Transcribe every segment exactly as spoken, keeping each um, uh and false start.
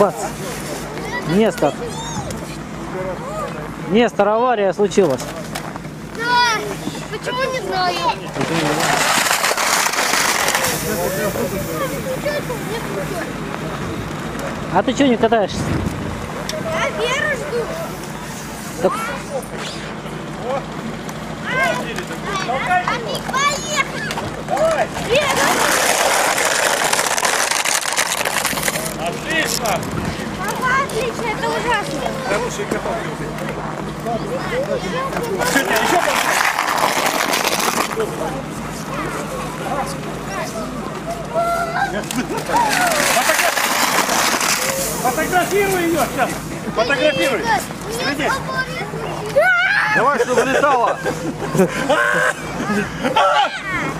Бац! Нестор! Нестор, авария случилась. Да, почему не знаю? А ты что не катаешься? Я Веру жду. Так... Отлично! Отлично, это ужасно. Да лучше катал. Сегодня еще по. Фотографируй ее сейчас. Фотографируй. Следи. Давай, чтобы летала.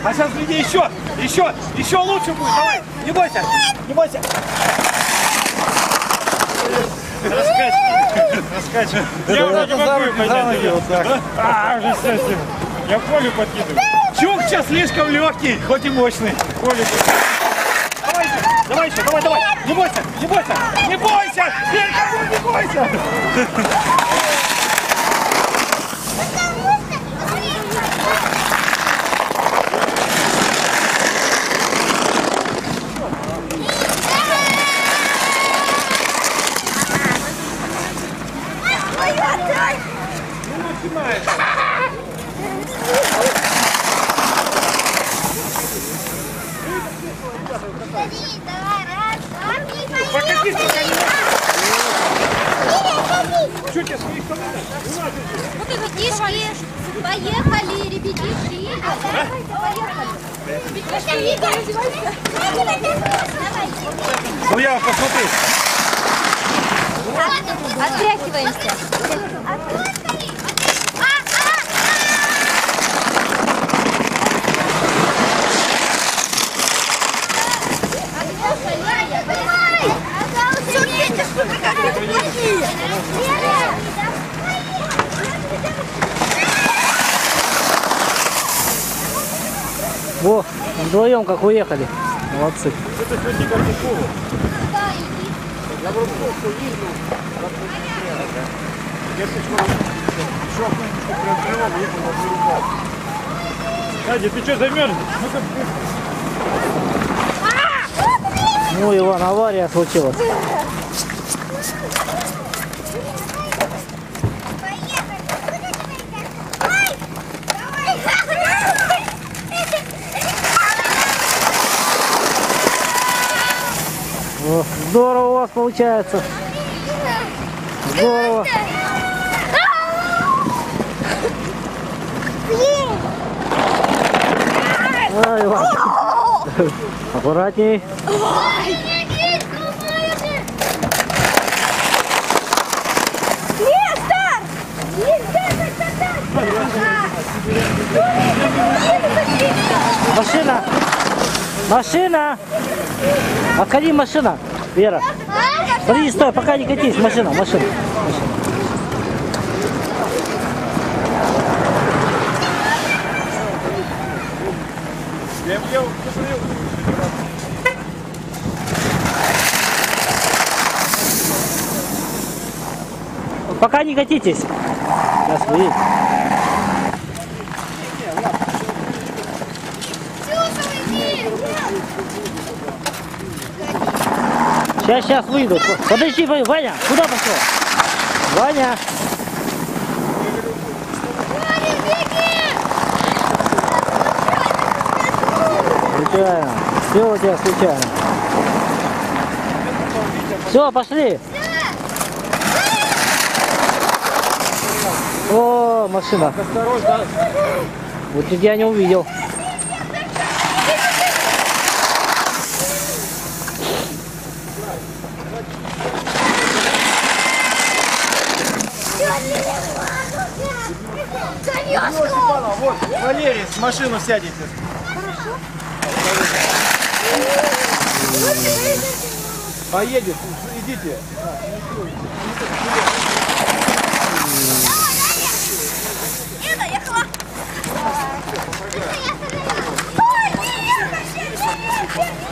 А сейчас гляди еще, еще, еще лучше будет. Давай, не бойся, не бойся. Раскачивай, раскачивай. Я уже не могу поднять. А, уже совсем. Я Колю подкидываю. Чук сейчас слишком легкий, хоть и мощный. Колю. Давай еще, давай еще, давай, давай. Не бойся, не бойся, не бойся. Не бойся. Поехали, ребятишки, поехали. Ну я посмотри. Оттряхиваемся. Во, вдвоем как уехали. Молодцы. Катя, ты что, замерзнешь? Ну, Иван, авария случилась. Здорово у вас получается. Здорово. Ой, Иван. Аккуратней. Машина. Машина. Отходи, машина. Вера, подожди, стой, пока не катись, машина, машина. Пока не катитесь. Сейчас выйдем. Я сейчас выйду. Подожди, Ваня, куда пошел? Ваня! Ваня, беги! Случайно. Все у тебя случайно. Все, пошли! О, машина. Вот тебя не увидел. Вот, Валерий, с машину сядете. Хорошо. Поедет, идите. Я доехала. Я доехала.